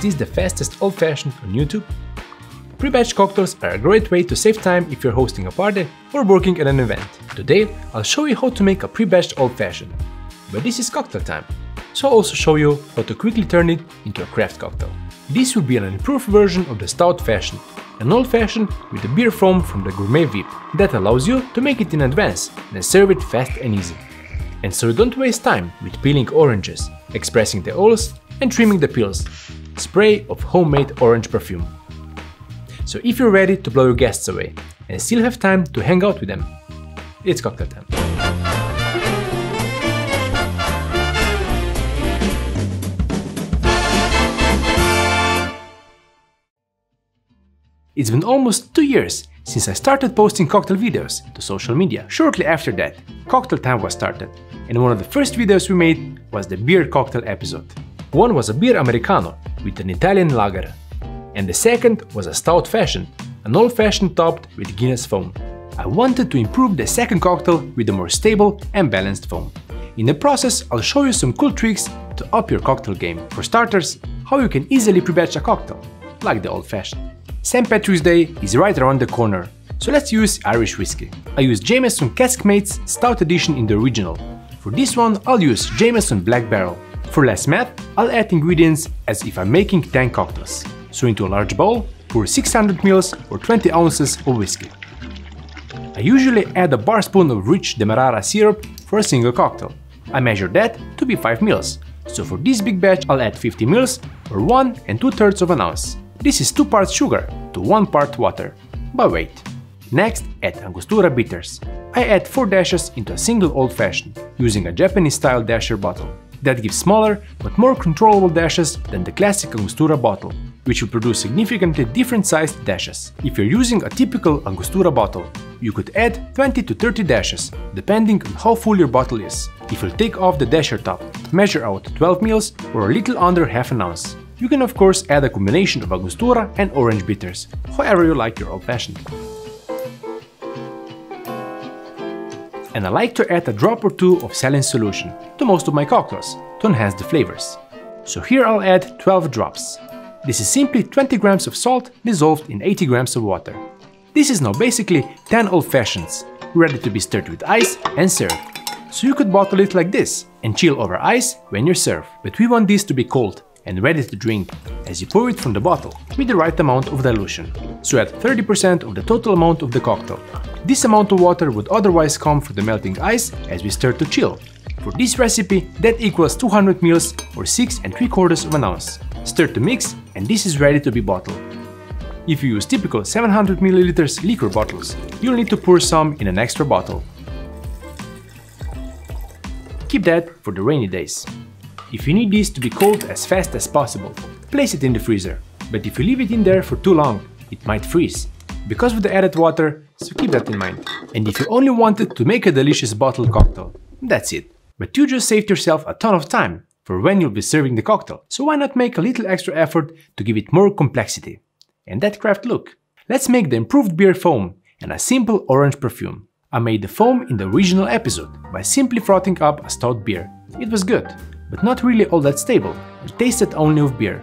this the fastest Old Fashioned on YouTube? Pre-batched cocktails are a great way to save time if you're hosting a party or working at an event. Today I'll show you how to make a pre-batched Old Fashioned, but this is cocktail time, so I'll also show you how to quickly turn it into a craft cocktail. This will be an improved version of the stout fashion, an Old Fashioned with a beer foam from the Gourmet Vip that allows you to make it in advance, then serve it fast and easy. And so you don't waste time with peeling oranges, expressing the oils and trimming the peels. Spray of homemade orange perfume. So if you're ready to blow your guests away and still have time to hang out with them, it's cocktail time. It's been almost 2 years since I started posting cocktail videos to social media. Shortly after that, cocktail time was started, and one of the first videos we made was the beer cocktail episode. One was a beer americano with an Italian lager, and the second was a stout fashion, an Old Fashioned topped with Guinness foam. I wanted to improve the second cocktail with a more stable and balanced foam. In the process, I'll show you some cool tricks to up your cocktail game. For starters, how you can easily pre-batch a cocktail, like the Old Fashioned. St. Patrick's Day is right around the corner, so let's use Irish whiskey. I use Jameson Caskmates Stout Edition in the original. For this one, I'll use Jameson Black Barrel. For less math, I'll add ingredients as if I'm making 10 cocktails. So into a large bowl, pour 600 ml or 20 ounces of whiskey. I usually add a bar spoon of rich demerara syrup for a single cocktail. I measure that to be 5 ml, so for this big batch I'll add 50 ml or 1 2/3 ounces. This is 2 parts sugar to 1 part water, by weight. Next, add Angostura bitters. I add 4 dashes into a single Old Fashioned, using a Japanese-style dasher bottle. That gives smaller but more controllable dashes than the classic Angostura bottle, which will produce significantly different sized dashes. If you're using a typical Angostura bottle, you could add 20 to 30 dashes, depending on how full your bottle is. If you'll take off the dasher top, measure out 12 ml or a little under 1/2 ounce. You can of course add a combination of Angostura and orange bitters, however you like your Old Fashioned. And I like to add a drop or two of saline solution to most of my cocktails to enhance the flavors. So here I'll add 12 drops. This is simply 20 grams of salt dissolved in 80 grams of water. This is now basically 10 Old Fashions, ready to be stirred with ice and served. So you could bottle it like this and chill over ice when you serve. But we want this to be cold and ready to drink as you pour it from the bottle with the right amount of dilution. So add 30% of the total amount of the cocktail. This amount of water would otherwise come from the melting ice as we stir to chill. For this recipe, that equals 200 ml or 6 3/4 ounces. Stir to mix, and this is ready to be bottled. If you use typical 700 ml liquor bottles, you'll need to pour some in an extra bottle. Keep that for the rainy days. If you need this to be cold as fast as possible, place it in the freezer. But if you leave it in there for too long, it might freeze, because of the added water, so keep that in mind. And if you only wanted to make a delicious bottled cocktail, that's it. But you just saved yourself a ton of time for when you'll be serving the cocktail, so why not make a little extra effort to give it more complexity and that craft look? Let's make the improved beer foam and a simple orange perfume. I made the foam in the original episode by simply frothing up a stout beer. It was good, but not really all that stable. It tasted only of beer,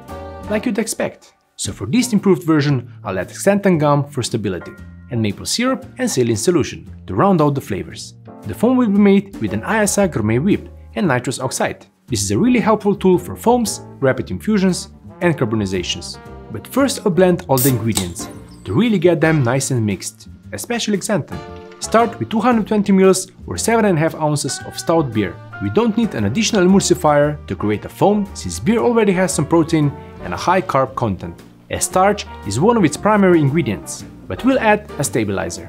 like you'd expect. So for this improved version, I'll add xanthan gum for stability, and maple syrup and saline solution to round out the flavors. The foam will be made with an iSi Gourmet Whip and nitrous oxide. This is a really helpful tool for foams, rapid infusions and carbonizations. But first I'll blend all the ingredients to really get them nice and mixed, especially xanthan. Start with 220 ml or 7.5 ounces of stout beer. We don't need an additional emulsifier to create a foam since beer already has some protein and a high carb content, as starch is one of its primary ingredients. But we'll add a stabilizer.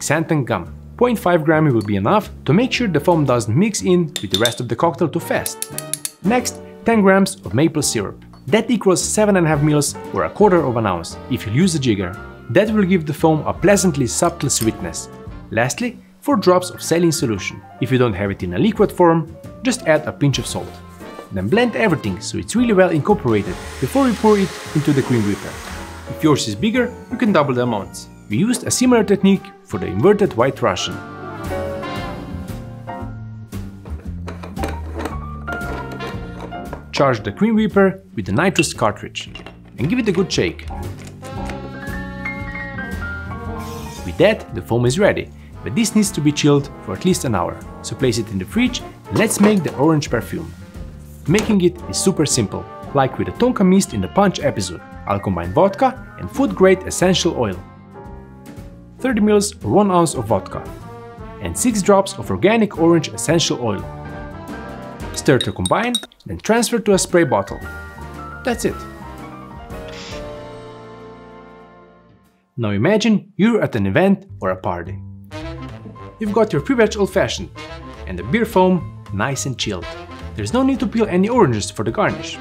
Xanthan gum, 0.5 gram will be enough to make sure the foam doesn't mix in with the rest of the cocktail too fast. Next, 10 grams of maple syrup. That equals 7.5 ml or 1/4 ounce if you use a jigger. That will give the foam a pleasantly subtle sweetness. Lastly, 4 drops of saline solution. If you don't have it in a liquid form, just add a pinch of salt. Then blend everything so it's really well incorporated before you pour it into the cream whipper. If yours is bigger, you can double the amounts. We used a similar technique for the inverted White Russian. charge the cream whipper with the nitrous cartridge and give it a good shake. With that, the foam is ready, but this needs to be chilled for at least an hour, so place it in the fridge and let's make the orange perfume. Making it is super simple, like with the Tonka mist in the punch episode. I'll combine vodka and food-grade essential oil, 30 ml or 1 ounce of vodka, and 6 drops of organic orange essential oil. Stir to combine, then transfer to a spray bottle. That's it. Now imagine you're at an event or a party. You've got your pre-batch Old Fashioned and the beer foam nice and chilled. There's no need to peel any oranges for the garnish.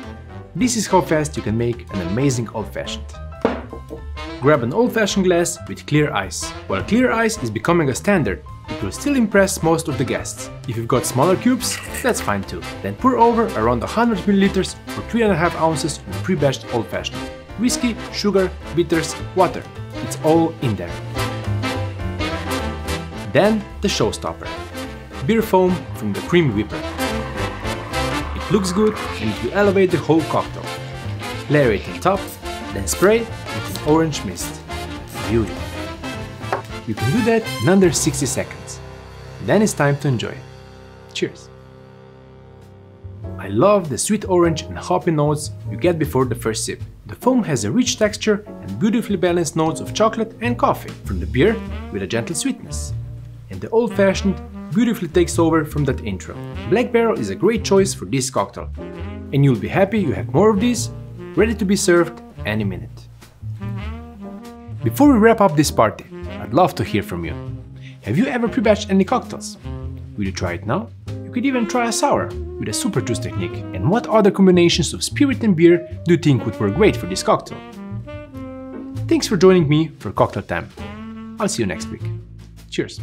This is how fast you can make an amazing Old Fashioned. Grab an Old Fashioned glass with clear ice. While clear ice is becoming a standard, it will still impress most of the guests. If you've got smaller cubes, that's fine too. Then pour over around 100 ml or 3.5 ounces of pre-batched Old Fashioned. Whiskey, sugar, bitters, water. It's all in there. Then the showstopper. Beer foam from the cream whipper. It looks good and it will elevate the whole cocktail. Layer it on top, then spray with an orange mist. Beauty. You can do that in under 60 seconds. Then it's time to enjoy it. Cheers! I love the sweet orange and hoppy notes you get before the first sip. The foam has a rich texture and beautifully balanced notes of chocolate and coffee from the beer with a gentle sweetness. And the Old Fashioned beautifully takes over from that intro. Black Barrel is a great choice for this cocktail. And you'll be happy you have more of these, ready to be served any minute. Before we wrap up this party, I'd love to hear from you. Have you ever pre-batched any cocktails? Will you try it now? You could even try a sour with a super juice technique. And what other combinations of spirit and beer do you think would work great for this cocktail? Thanks for joining me for Cocktail Time. I'll see you next week. Cheers!